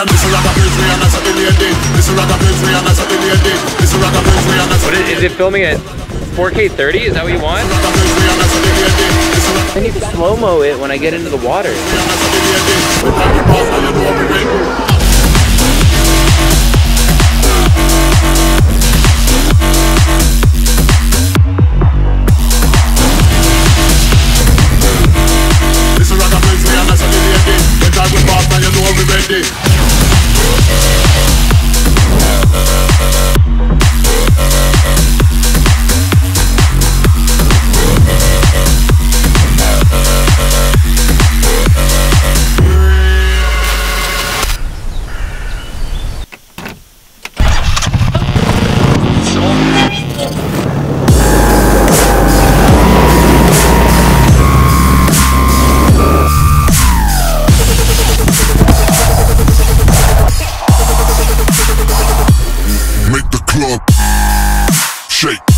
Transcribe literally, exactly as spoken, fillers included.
and this rock a place where I'm not the lady. This rock a place where I'm not the lady. This rock a place where I'm not. What is, is it filming at four K thirty? Is that what you want? I need to slow-mo it when I get into the water. Make the club shake.